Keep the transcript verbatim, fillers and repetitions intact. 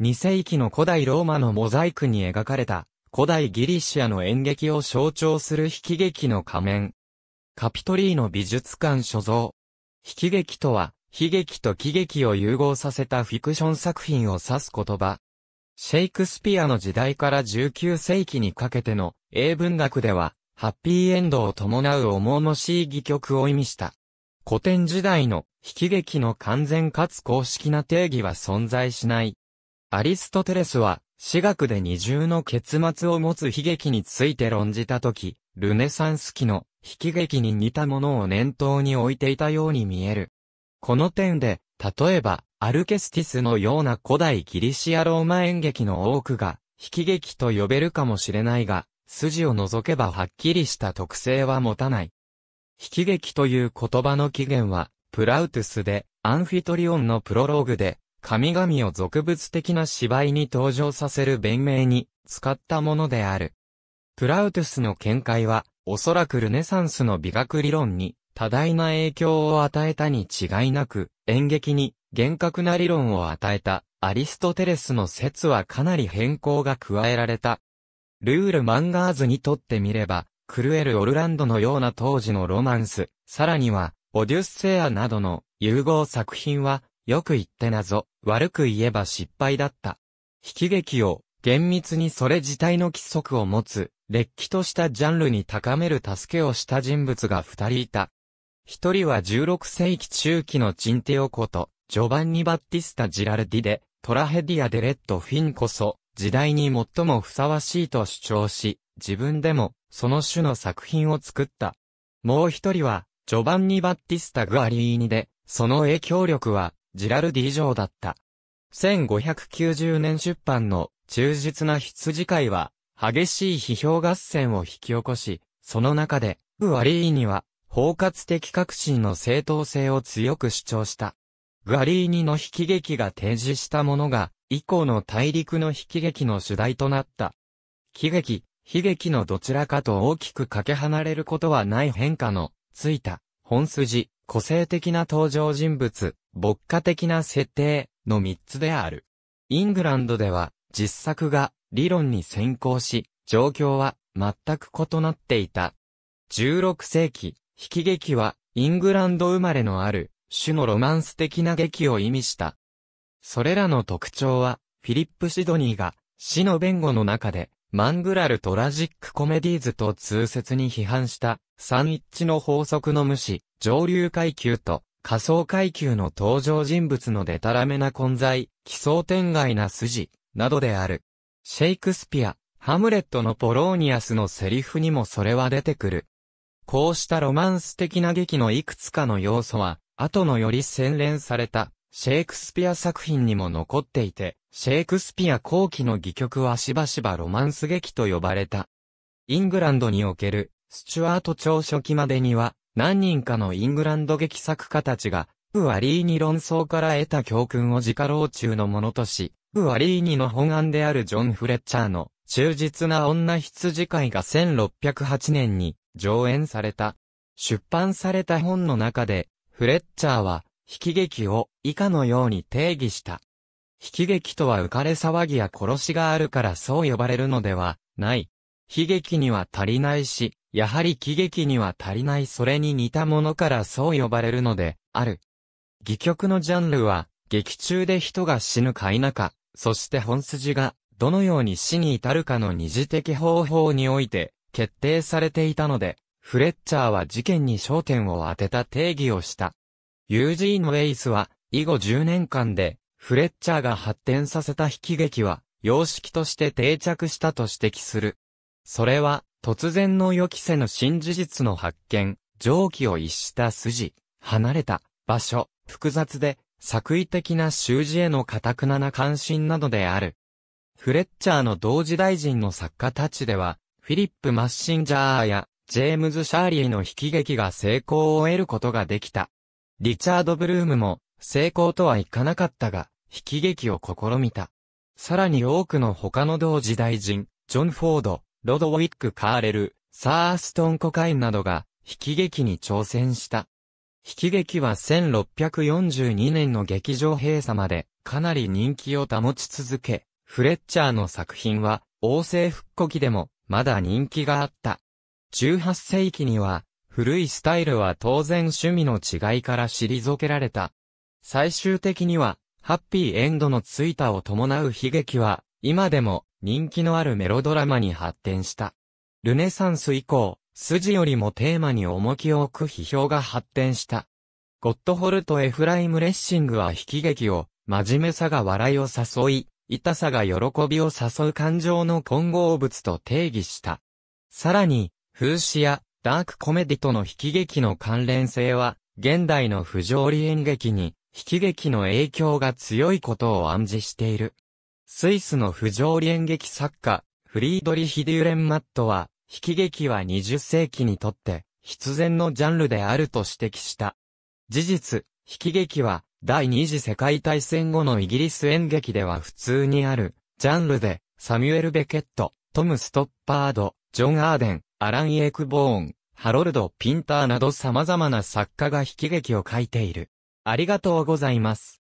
に世紀の古代ローマのモザイクに描かれた古代ギリシアの演劇を象徴する引劇の仮面。カピトリーノ美術館所蔵。引劇とは、悲劇と喜劇を融合させたフィクション作品を指す言葉。シェイクスピアの時代からじゅうきゅう世紀にかけての英文学では、ハッピーエンドを伴う重々しい戯曲を意味した。古典時代の悲劇の完全かつ公式な定義は存在しない。アリストテレスは、詩学で二重の結末を持つ悲劇について論じたとき、ルネサンス期の悲劇に似たものを念頭に置いていたように見える。この点で、例えば、アルケスティスのような古代ギリシア・ローマ演劇の多くが、悲劇と呼べるかもしれないが、筋を除けばはっきりした特性は持たない。悲劇という言葉の起源は、プラウトゥスで、アンフィトリオンのプロローグで、神々を俗物的な芝居に登場させる弁明に使ったものである。プラウトゥスの見解は、おそらくルネサンスの美学理論に多大な影響を与えたに違いなく、演劇に厳格な理論を与えたアリストテレスの説はかなり変更が加えられた。ルール・マンガーズにとってみれば、クルエル・オルランドのような当時のロマンス、さらには、オデュッセアなどの融合作品は、よく言って謎、悪く言えば失敗だった。悲劇を、厳密にそれ自体の規則を持つ、劣気としたジャンルに高める助けをした人物が二人いた。一人はじゅうろく世紀中期のチンティオこと、ジョバンニ・バッティスタ・ジラルディで、トラヘディア・デレッド・フィンこそ、時代に最もふさわしいと主張し、自分でも、その種の作品を作った。もう一人は、ジョバンニ・バッティスタ・グアリーニで、その影響力は、ジラルディ以上だった。せんごひゃくきゅうじゅうねん出版の、忠実な羊飼いは、激しい批評合戦を引き起こし、その中で、グアリーニは、包括的革新の正当性を強く主張した。グアリーニの悲劇が提示したものが、以降の大陸の悲劇の主題となった。喜劇、悲劇のどちらかと大きくかけ離れることはない変化のついた本筋、個性的な登場人物、牧歌的な設定の三つである。イングランドでは実作が理論に先行し、状況は全く異なっていた。じゅうろく世紀、悲劇はイングランド生まれのある種のロマンス的な劇を意味した。それらの特徴は、フィリップ・シドニーが、死の弁護の中で、マングラル・トラジック・コメディーズと痛切に批判した、三一致の法則の無視、上流階級と、下層階級の登場人物のデタラメな混在、奇想天外な筋、などである。シェイクスピア、ハムレットのポローニアスのセリフにもそれは出てくる。こうしたロマンス的な劇のいくつかの要素は、後のより洗練された。シェイクスピア作品にも残っていて、シェイクスピア後期の戯曲はしばしばロマンス劇と呼ばれた。イングランドにおける、スチュアート朝初期までには、何人かのイングランド劇作家たちが、グアリーニ論争から得た教訓を自家老中のものとし、グアリーニの本案であるジョン・フレッチャーの、忠実な女羊飼いがせんろっぴゃくはちねんに上演された。出版された本の中で、フレッチャーは、悲劇を以下のように定義した。悲劇とは浮かれ騒ぎや殺しがあるからそう呼ばれるのではない。悲劇には足りないし、やはり喜劇には足りないそれに似たものからそう呼ばれるのである。戯曲のジャンルは、劇中で人が死ぬか否か、そして本筋がどのように死に至るかの二次的方法において決定されていたので、フレッチャーは事件に焦点を当てた定義をした。ユージーン・ウェイスは、以後じゅうねんかんで、フレッチャーが発展させた悲劇は、様式として定着したと指摘する。それは、突然の予期せぬ新事実の発見、常軌を逸した筋、離れた、場所、複雑で、作為的な習字への堅くなな関心などである。フレッチャーの同時代人の作家たちでは、フィリップ・マッシンジャーや、ジェームズ・シャーリーの悲劇が成功を得ることができた。リチャード・ブルームも成功とはいかなかったが、悲劇を試みた。さらに多くの他の同時代人、ジョン・フォード、ロドウィック・カーレル、サー・アストン・コカインなどが、悲劇に挑戦した。引劇はせんろっぴゃくよんじゅうにねんの劇場閉鎖までかなり人気を保ち続け、フレッチャーの作品は王政復古期でもまだ人気があった。じゅうはっせいきには古いスタイルは当然趣味の違いから退けられた。最終的にはハッピーエンドのついたを伴う悲劇は今でも人気のあるメロドラマに発展した。ルネサンス以降、筋よりもテーマに重きを置く批評が発展した。ゴットホルト・エフライム・レッシングは悲劇を、真面目さが笑いを誘い、痛さが喜びを誘う感情の混合物と定義した。さらに、風刺やダークコメディとの悲劇の関連性は、現代の不条理演劇に、悲劇の影響が強いことを暗示している。スイスの不条理演劇作家、フリードリヒ・デューレンマットは、悲劇はにじゅっせいきにとって必然のジャンルであると指摘した。事実、悲劇は第二次世界大戦後のイギリス演劇では普通にあるジャンルで、サミュエル・ベケット、トム・ストッパード、ジョン・アーデン、アラン・エイクボーン、ハロルド・ピンターなど様々な作家が悲劇を書いている。ありがとうございます。